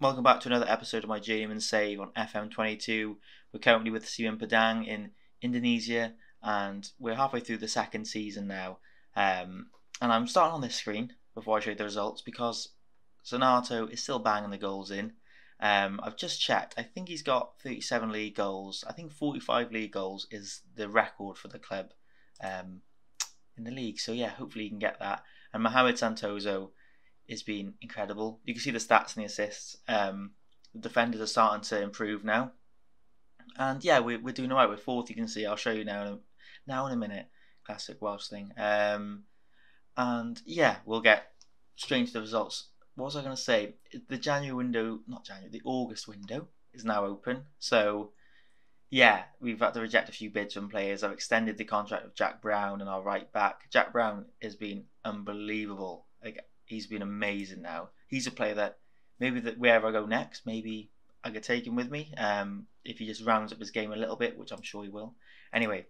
Welcome back to another episode of my Jam and Save on FM22. We're currently with Semen Padang in Indonesia, and we're halfway through the second season now. And I'm starting on this screen before I show you the results because Sunarto is still banging the goals in. I've just checked. I think he's got 37 league goals. I think 45 league goals is the record for the club in the league. So yeah, hopefully he can get that. And Mohamed Santoso has been incredible. You can see the stats and the assists. The defenders are starting to improve now, and yeah, we're doing all right. We're fourth. You can see. I'll show you now in a minute. Classic Welsh thing. And yeah, we'll get straight to the results. What was I going to say? The January window, not January. The August window is now open. So yeah, we've had to reject a few bids from players. I've extended the contract of Jack Brown and our right back. Jack Brown has been unbelievable. Like, he's been amazing now. He's a player that maybe wherever I go next, maybe I could take him with me if he just rounds up his game a little bit, which I'm sure he will. Anyway,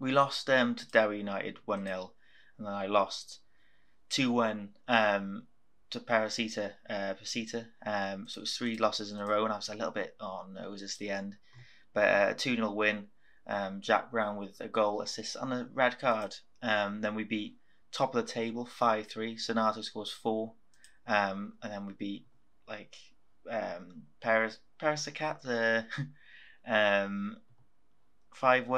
we lost to Derry United 1-0, and then I lost 2-1 to Parasita. So it was three losses in a row, and I was a little bit, oh no, is this the end? But a 2-0 win, Jack Brown with a goal, assist, and a red card. Then we beat top of the table 5-3. Sunarto scores 4, and then we beat Parasita 5-1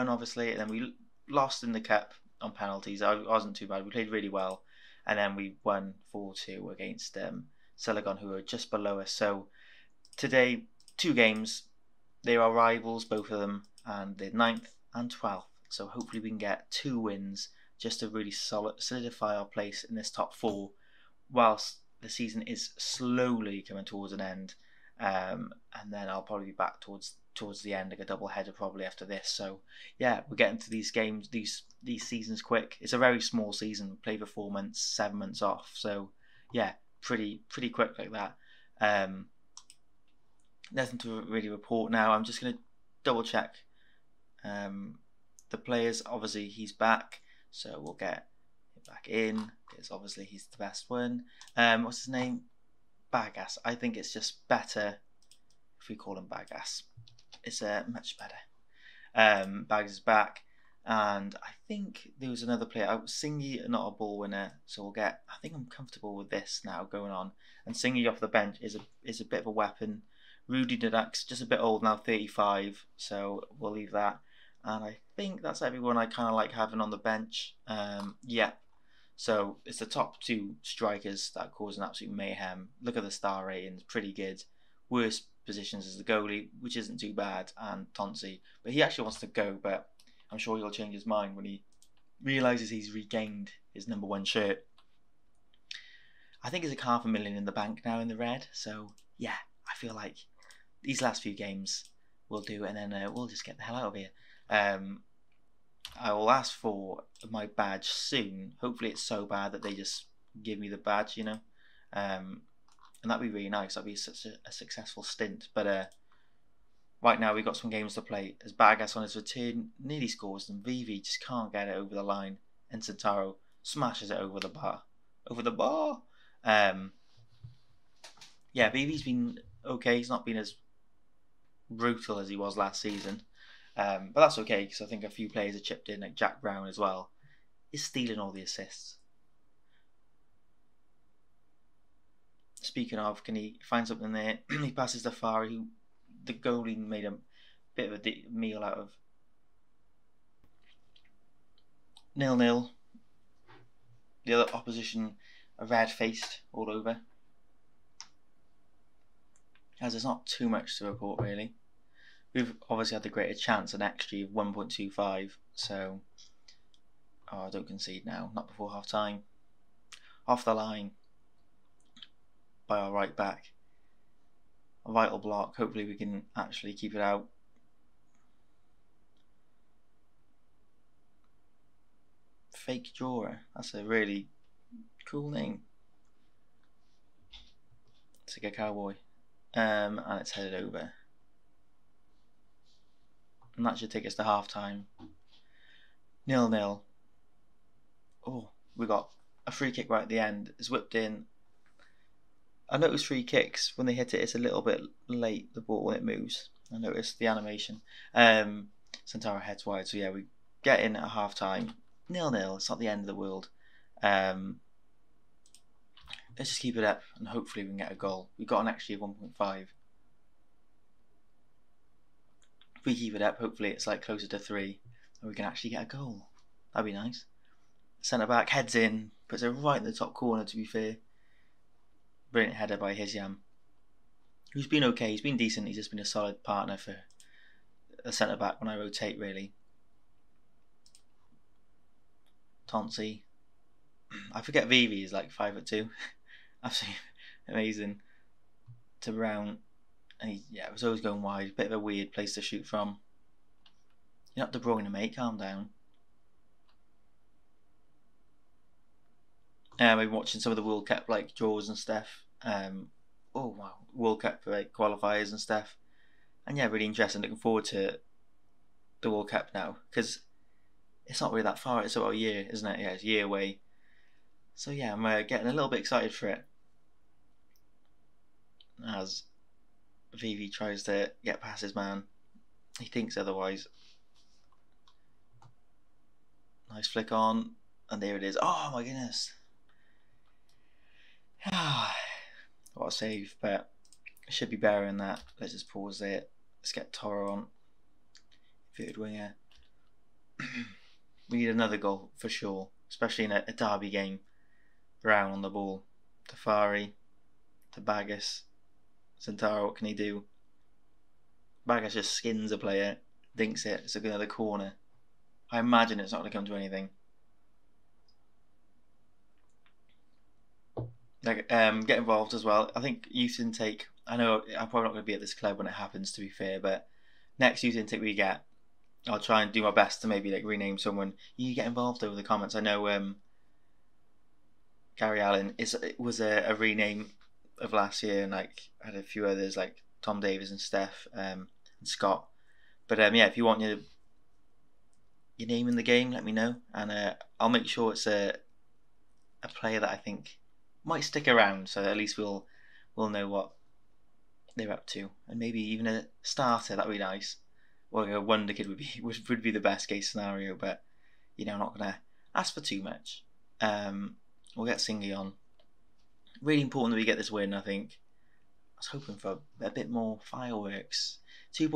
obviously, and then we lost in the cup on penalties. I wasn't too bad. We played really well, and then we won 4-2 against Selagon, who are just below us. So today, two games. They are rivals, both of them, and they're 9th and 12th. So hopefully we can get two wins, just to really solidify our place in this top four, whilst the season is slowly coming towards an end, and then I'll probably be back towards the end, like a double header probably after this. So yeah, we're getting to these games, these seasons quick. It's a very small season. We play for 4 months, 7 months off. So yeah, pretty quick like that. Nothing to really report now. I'm just gonna double check the players. Obviously he's back. So we'll get him back in because obviously he's the best one. What's his name? Bagas. I think it's just better if we call him Bagas. It's much better. Bagas is back, and I think there was another player. Singy, not a ball winner, so we'll get. I think I'm comfortable with this now going on. And Singy off the bench is a bit of a weapon. Rudy Didax, just a bit old now, 35. So we'll leave that. And I think that's everyone I kind of like having on the bench. Yeah, so it's the top two strikers that cause an absolute mayhem. Look at the star ratings, pretty good. Worst positions is the goalie, which isn't too bad, and Tonsi. But he actually wants to go, but I'm sure he'll change his mind when he realises he's regained his #1 shirt. I think it's like £500,000 in the bank now in the red. So yeah, I feel like these last few games we'll do, and then we'll just get the hell out of here. I will ask for my badge soon. Hopefully it's so bad that they just give me the badge, you know. And that'd be really nice. That'd be such a successful stint. But right now we've got some games to play. As Bagas on his return nearly scores, and Vivi just can't get it over the line, and Toro smashes it over the bar. Yeah, Vivi's been okay. He's not been as brutal as he was last season. But that's okay, because I think a few players are chipped in, like Jack Brown as well. He's stealing all the assists. Speaking of, can he find something there? He passes to Fari, who the goalie made a bit of a meal out of. 0-0. The other opposition are red-faced all over. As there's not too much to report, really. We've obviously had the greater chance, an XG of 1.25, so I don't concede now, not before half time. Off the line by our right back. A vital block, hopefully we can actually keep it out. Fake Drawer, that's a really cool name. It's like a cowboy, and it's headed over. And that should take us to half time. 0-0. Oh, we got a free kick right at the end. It's whipped in. I noticed free kicks when they hit it, it's a little bit late, the ball, when it moves. I noticed the animation. Santara heads wide, so yeah, we get in at half time. 0-0, it's not the end of the world. Let's just keep it up and hopefully we can get a goal. We've got an XG of 1.5. If we keep it up, hopefully it's like closer to 3 and we can actually get a goal. That'd be nice. Centre back heads in, puts it right in the top corner, to be fair. Brilliant header by Hisyam, who's been okay, he's been decent, he's just been a solid partner for a centre back when I rotate, really. Tonsi, I forget Vivi is like 5'2", absolutely amazing to round. And he, yeah, it was always going wide, bit of a weird place to shoot from. You're not De Bruyne, mate, calm down. I've been watching some of the World Cup like draws and stuff. Oh wow, World Cup like qualifiers and stuff. And yeah, really interesting. Looking forward to the World Cup now because it's not really that far. It's about a year, isn't it? Yeah, it's a year away. So yeah, I'm getting a little bit excited for it. As Vivi tries to get past his man, he thinks otherwise. Nice flick on, and there it is. Oh my goodness. What a save, but I should be better than that. Let's just pause there. Let's get Toro on. Inverted winger. We need another goal for sure, especially in a derby game. Brown on the ball. Tafari to Bagas. Santaro, what can he do? Bagas just skins a player, dinks it. It's another corner. I imagine it's not going to come to anything. Like, get involved as well. I think youth intake, I know I'm probably not going to be at this club when it happens, to be fair, but next youth intake we get, I'll try and do my best to maybe like rename someone. You get involved over the comments. I know Gary Allen was a rename of last year, and like I had a few others like Tom Davis and Steph and Scott. But yeah, if you want your name in the game, let me know, and I'll make sure it's a player that I think might stick around, so at least we'll know what they're up to, and maybe even a starter. That'd be nice. Well, a wonder kid would be the best case scenario, but you know, I'm not gonna ask for too much. We'll get Singy on. Really important that we get this win, I think. I was hoping for a bit more fireworks. Yeah,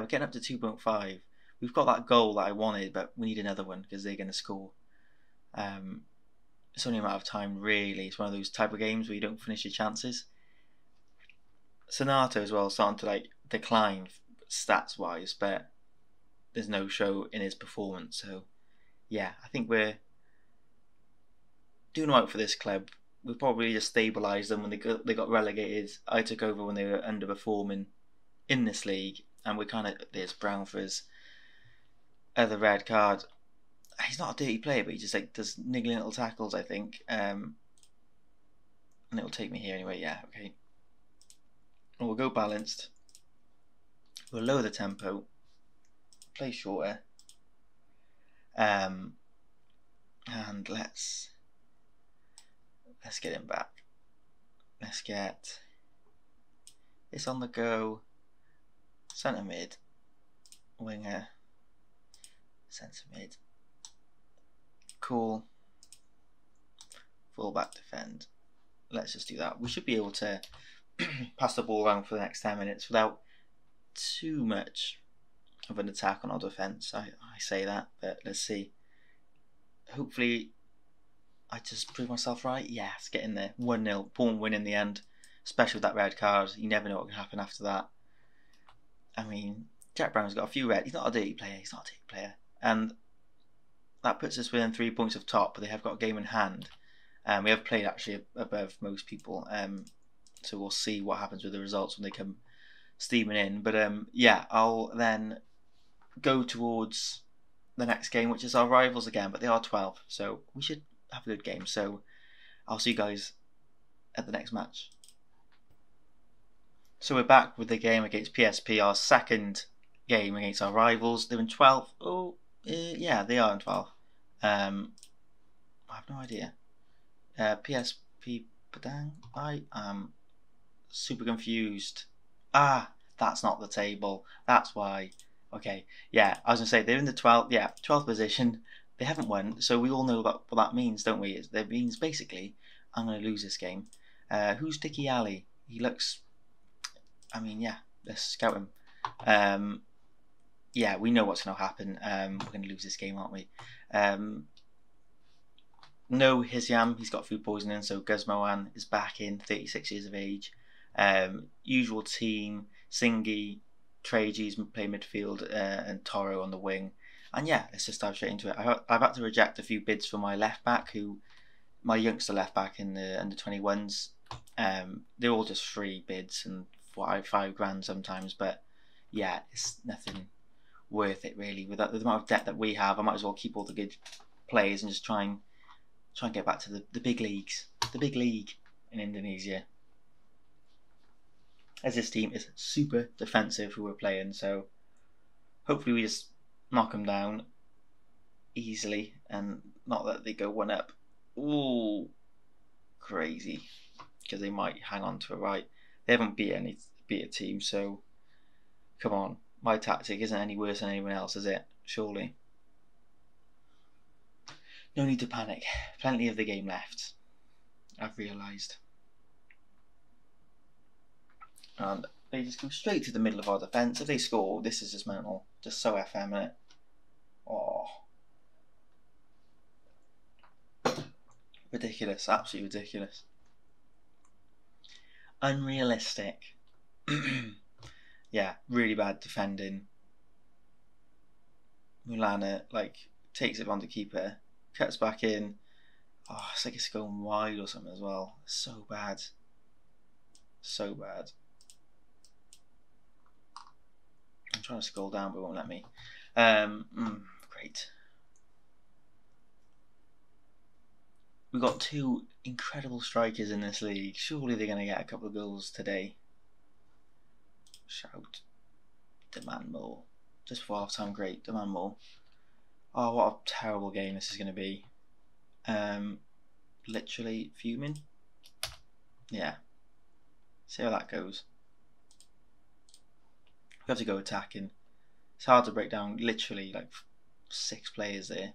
we're getting up to 2.5. We've got that goal that I wanted, but we need another one because they're gonna score. It's only a matter of time, really. It's one of those type of games where you don't finish your chances. Sunarto as well, starting to like decline stats-wise, but there's no show in his performance. So, yeah, I think we're doing right for this club. We probably just stabilised them when they got relegated. I took over when they were underperforming in this league, and we're kind of there's Brown for his other red card. He's not a dirty player, but he just like does niggling little tackles, I think. And it'll take me here anyway. Yeah, okay. And we'll go balanced. We'll lower the tempo. Play shorter. And let's get him back. Let's get this on the go. Centre mid, winger, centre mid. Cool. Full back defend. Let's just do that. We should be able to pass the ball around for the next 10 minutes without too much of an attack on our defence. I say that, but let's see. Hopefully I just prove myself right. Yes, get in there. 1-0. Bournemouth win in the end. Especially with that red card. You never know what can happen after that. I mean, Jack Brown's got a few red. He's not a dirty player. He's not a dirty player. And that puts us within 3 points of top, but they have got a game in hand. We have played actually above most people, so we'll see what happens with the results when they come steaming in. But yeah, I'll then go towards the next game, which is our rivals again, but they are 12, so we should have a good game. So I'll see you guys at the next match. So we're back with the game against PSP, our second game against our rivals. They're in 12. Oh. Yeah, they are in 12. I have no idea. PSP Padang. I am super confused. Ah, that's not the table. That's why. Okay, yeah, I was going to say, they're in the 12th position. They haven't won, so we all know what that means, don't we? It means, basically, I'm going to lose this game. Who's Dicky Alley? He looks... I mean, yeah, let's scout him. Yeah, we know what's going to happen. We're going to lose this game, aren't we? No Hisyam, he's got food poisoning, so Guzmoan is back in, 36 years of age. Usual team, Singy, Trage's play midfield, and Toro on the wing. And yeah, let's just dive straight into it. I've had to reject a few bids for my left back, my youngster left back in the under 21s. They're all just free bids and £5 grand sometimes, but yeah, it's nothing worth it really. With the amount of debt that we have, I might as well keep all the good players and just try and get back to the big leagues, the big league in Indonesia. As this team is super defensive who we're playing, so hopefully we just knock them down easily and not that they go one up. Ooh, crazy, because they might hang on to it, right? They haven't beat a team, so come on. My tactic isn't any worse than anyone else, is it? Surely. No need to panic. Plenty of the game left, I've realised. And they just go straight to the middle of our defence. If they score, this is just mental. Just so effeminate. Oh. Ridiculous. Absolutely ridiculous. Unrealistic. Yeah, really bad defending. Mulana, like, takes it on the keeper. Cuts back in. Oh, it's like it's going wide or something as well. So bad. So bad. I'm trying to scroll down, but it won't let me. Great. We've got two incredible strikers in this league. Surely they're going to get a couple of goals today. Shout. Demand more. Just before half time, great. Demand more. Oh, what a terrible game this is going to be. Literally fuming. Yeah. See how that goes. We have to go attacking. It's hard to break down literally like 6 players there.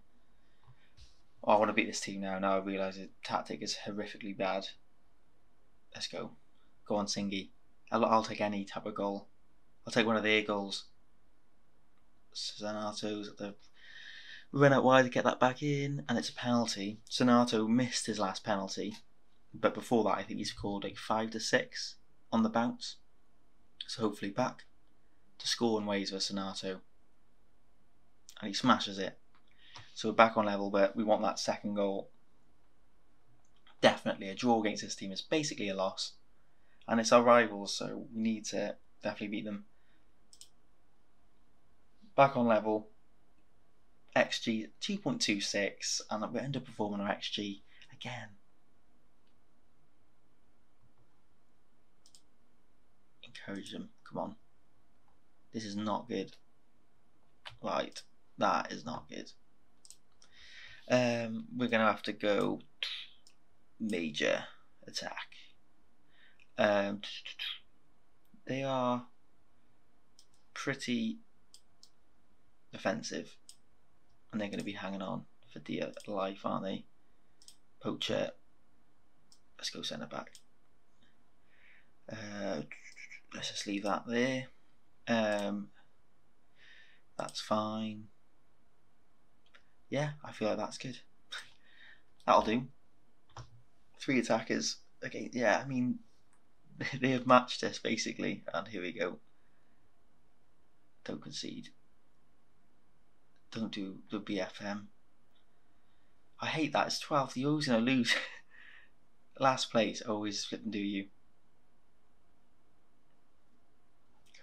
Oh, I want to beat this team now. Now I realise the tactic is horrifically bad. Let's go. Go on, Singy. I'll take any type of goal. I'll take one of their goals. Sunarto's at the run out wide to get that back in, and it's a penalty. Sunarto missed his last penalty, but before that I think he scored like 5 to 6 on the bounce. So hopefully back to score in ways for Sunarto, and he smashes it. So we're back on level, but we want that second goal. Definitely a draw against this team is basically a loss, and it's our rivals, so we need to definitely beat them. Back on level, XG 2.26, and we're underperforming our XG again. Encourage them, come on. This is not good. Right, that is not good. We're going to have to go major attack. They are pretty offensive, and they're going to be hanging on for dear life, aren't they? Poacher. Let's go centre back. Let's just leave that there. That's fine. Yeah, I feel like that's good. That'll do. 3 attackers. Okay, yeah, I mean, they have matched us basically, and here we go. Don't concede. Don't do the BFM. I hate that. It's 12th. You're always going to lose. Last place. Always flip and do you.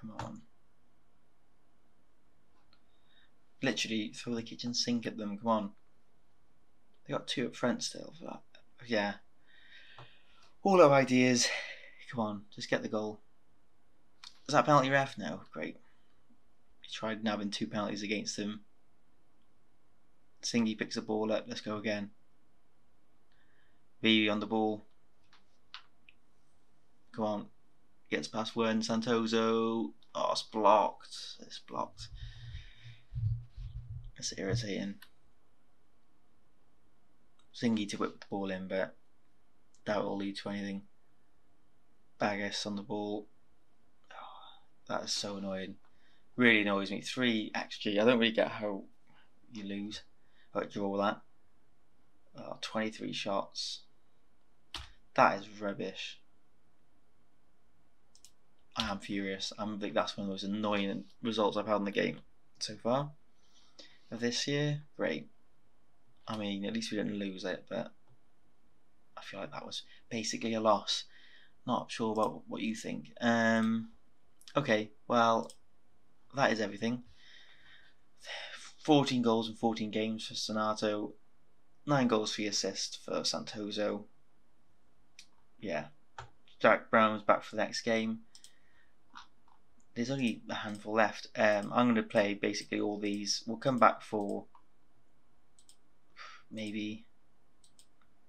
Come on. Literally throw the kitchen sink at them. Come on. They got 2 up front still for that. Yeah. All our ideas. Come on. Just get the goal. Is that penalty ref? No. Great. We tried nabbing 2 penalties against them. Singy picks the ball up. Let's go again. Vivi on the ball. Come on. Gets past when Santoso. Oh, it's blocked. It's blocked. That's irritating. Singy to whip the ball in, but doubt it'll lead to anything. Bagas on the ball. Oh, that is so annoying. Really annoys me. 3 XG. I don't really get how you lose or draw that. Oh, 23 shots. That is rubbish. I am furious. I think that's one of the most annoying results I've had in the game so far of this year. Great. I mean, at least we didn't lose it, but I feel like that was basically a loss. Not sure about what you think. Okay, well, that is everything. 14 goals in 14 games for Sunarto. 9 goals for the assist for Santoso. Yeah. Jack Brown's back for the next game. There's only a handful left. I'm going to play basically all these. We'll come back for maybe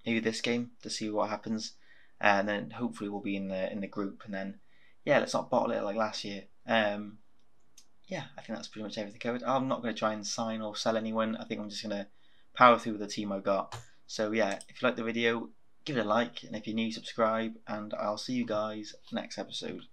this game to see what happens, and then hopefully we'll be in the group. And then yeah, let's not bottle it like last year. Yeah, I think that's pretty much everything covered. I'm not going to try and sign or sell anyone. I think I'm just going to power through with the team I got. So yeah, if you like the video, give it a like, and if you're new, subscribe, and I'll see you guys next episode.